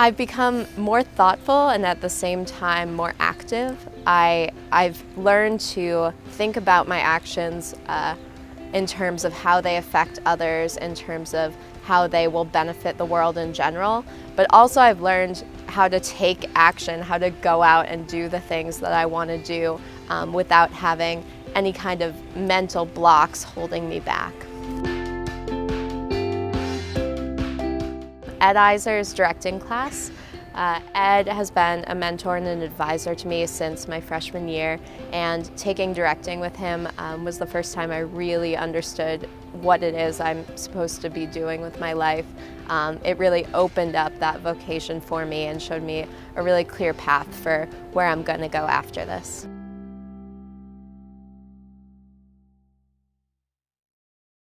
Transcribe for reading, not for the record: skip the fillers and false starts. I've become more thoughtful and at the same time more active. I've learned to think about my actions in terms of how they affect others, in terms of how they will benefit the world in general. But also I've learned how to take action, how to go out and do the things that I want to do without having any kind of mental blocks holding me back. Ed Iser's directing class. Ed has been a mentor and an advisor to me since my freshman year, and taking directing with him was the first time I really understood what it is I'm supposed to be doing with my life. It really opened up that vocation for me and showed me a really clear path for where I'm going to go after this.